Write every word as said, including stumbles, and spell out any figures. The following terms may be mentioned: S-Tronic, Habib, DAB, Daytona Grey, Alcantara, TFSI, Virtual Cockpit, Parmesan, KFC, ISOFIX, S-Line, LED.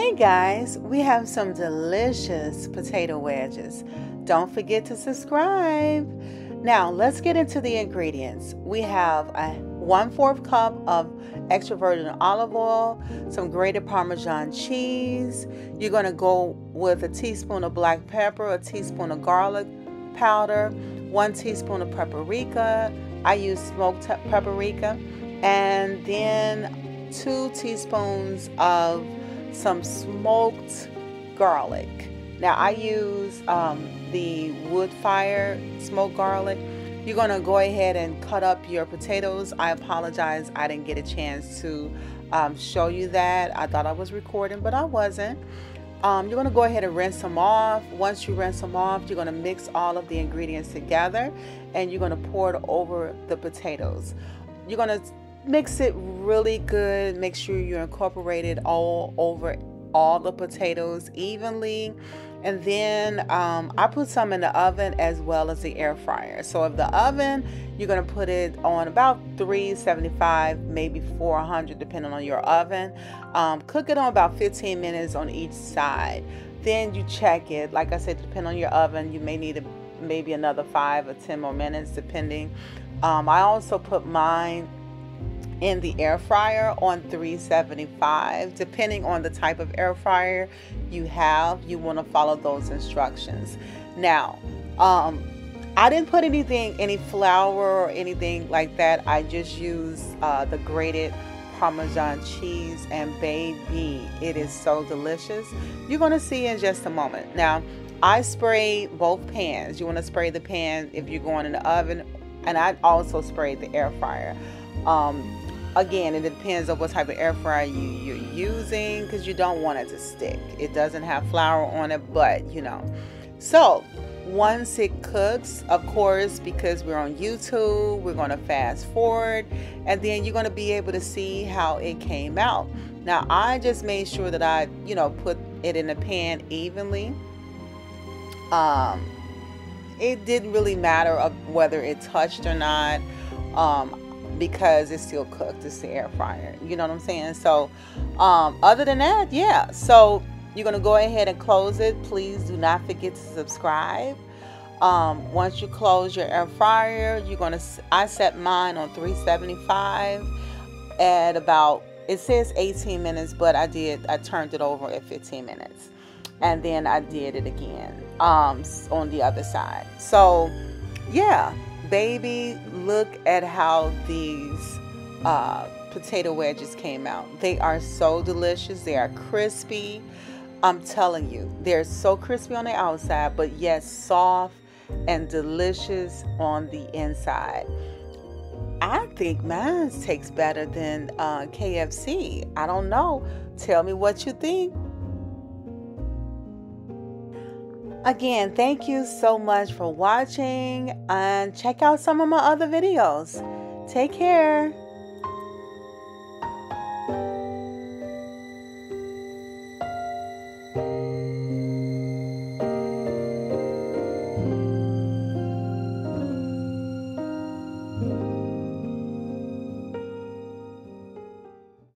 Hey guys, we have some delicious potato wedges. Don't forget to subscribe. Now let's get into the ingredients. We have a one-fourth cup of extra virgin olive oil, some grated Parmesan cheese. You're gonna go with a teaspoon of black pepper, a teaspoon of garlic powder, one teaspoon of paprika. I use smoked paprika, and then two teaspoons of some smoked garlic. Now I use um, the wood fire smoked garlic. You're gonna go ahead and cut up your potatoes. I apologize, I didn't get a chance to um, show you that. I thought I was recording, but I wasn't. Um, you're gonna go ahead and rinse them off. Once you rinse them off, you're gonna mix all of the ingredients together, and you're gonna pour it over the potatoes. You're gonna mix it really good. Make sure you incorporate it all over all the potatoes evenly. And then um, I put some in the oven as well as the air fryer. So if the oven, you're gonna put it on about three seventy-five, maybe four hundred, depending on your oven. Um, cook it on about fifteen minutes on each side. Then you check it. Like I said, depending on your oven, you may need a, maybe another five or ten more minutes, depending. Um, I also put mine in the air fryer on three seventy-five. Depending on the type of air fryer you have, you want to follow those instructions. Now um, I didn't put anything, any flour or anything like that. I just used uh, the grated Parmesan cheese, and baby, it is so delicious. You're going to see in just a moment. Now I spray both pans. You want to spray the pan if you're going in the oven, and I also sprayed the air fryer. Um, again, it depends on what type of air fryer you, you're using, because you don't want it to stick. It doesn't have flour on it, but you know. So once it cooks, of course, because we're on YouTube, we're going to fast forward, and then you're going to be able to see how it came out. Now I just made sure that I, you know, put it in the pan evenly. Um, it didn't really matter of whether it touched or not. Um, because it's still cooked, it's the air fryer, you know what I'm saying? So um, other than that, yeah, so you're gonna go ahead and close it. Please do not forget to subscribe. Um, once you close your air fryer, you're gonna, I set mine on three seventy-five at about, it says eighteen minutes, but I did, I turned it over at fifteen minutes, and then I did it again um, on the other side. So yeah, baby, look at how these uh, potato wedges came out. They are so delicious. They are crispy. I'm telling you, they're so crispy on the outside, but yet soft and delicious on the inside. I think mine tastes better than uh, K F C. I don't know. Tell me what you think. Again, thank you so much for watching, and check out some of my other videos. Take care.